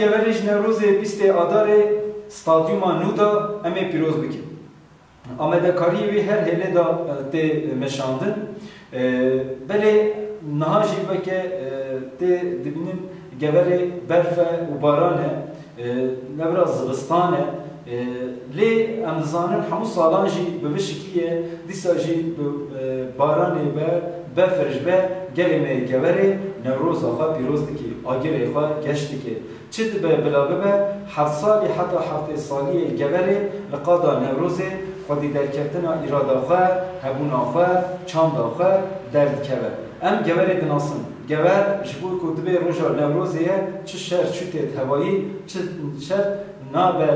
جوری نوروز 20 آذر استادیوم نودا امی پیروز بکیم. آمده کاری وی هر هله دا ته مشاندن. بله نهاجی بکه ته دبینن جوری برف و بارانه نبرد زغستانه لی امزانن همون سالانجی به وشکیه دیساجی بارانه بر بفرج به گلمه جوری نوروز آخه پیروز دکی آگر ایخواه گشت دکی چید به بلابه به هفت سالی حتی هفت سالی گوری لقادا نوروز خودی درکتن ایراد آخواه هبون آخواه چاند آخواه درد که ام گوری دناسن گور جبور کدبه روژا نوروزیه چه شهر چوتیت هوایی چه شهر نابه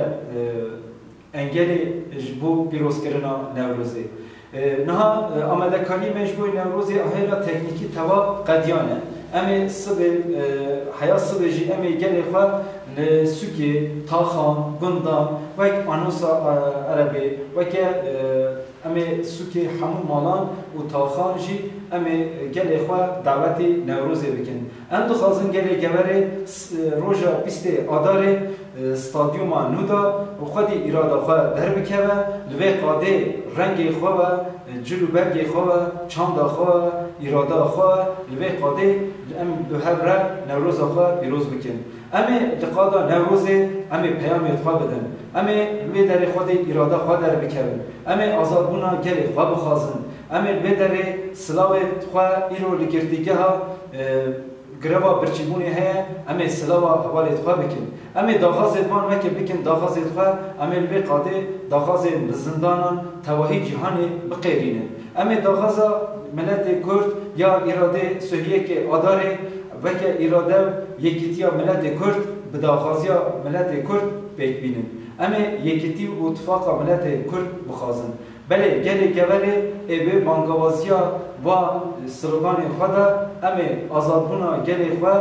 انگلی جبو پیروز کرنا نوروزی نها آمده کانی مجبوی نوروزی آهیلا تکنیکی توا قدیانه امی صبح حیات صبح جی امی گلی خود نسوکی تاخان گندان وک آنوسا عربی وک امی سوکی همون مالان و تاخان جی امی گلی خود دعوتی نوروزی بکن. ام دو خازن گلی گوری روزا 20 آذر استادیوم نودا و خودی ایرادا خود در بکه و لوی قاده رنگی خود جلو برگی خود چاند خود ایرادا خود لوی قاده ام به هر نوروز آخه پیروز بکن. اما دقیقا نوروز اما پیام اتفاق بدن. اما به در خود ایرادا خود در بکن. اما آزاد بودن گلی خواب خازن. اما به در سلاوت خود ایرو لگردیگه ها گربا برچیبونی هیا. اما سلاوا حوال اتفاق بکن. اما داغاز اتفاق مکه بکن داغاز اتفاق. اما به قاده داغاز زندانان تواهی جهانی بقیرینه. اما داغاز ملت کرد یا اراده سوریه که آداره وکه اراده یکیتیا ملت کرد بداخازیا ملت کرد پیک بینن. اما یکیتی و اتفاق ملت کرد بخازن. بله گلی گوری ایبه بانگوازیا و سلوگان خدا اما آزادبونا گلی خوا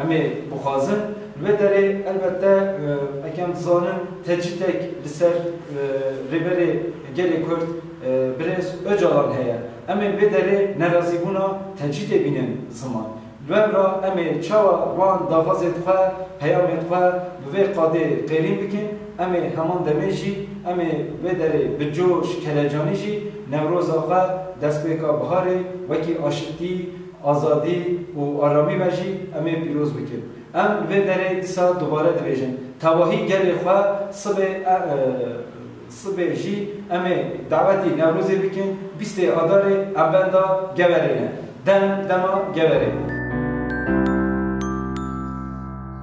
اما بخازن. و داره البته اکم زانن تجیتک لسر ریبری گلی کرد برس اجالان هیا. اما به داره نرازی بونا تجدید بینن زمان لورا اما چاوا وان داغازت خواه پیامت خواه به قاده قیرین بکن. اما همان دمیجی اما به داره بجوش کلجانیجی نوروز خواه دست بکا بهاره وکی آشتی آزادی و آرامی بجی اما پیروز بکن. ام به داره دیسا دوباره دویجن تواهی گل خواه صبح جی امی دعوتی نوروزی بکن 20 آذر ابندا گورینه دم دما گورینه.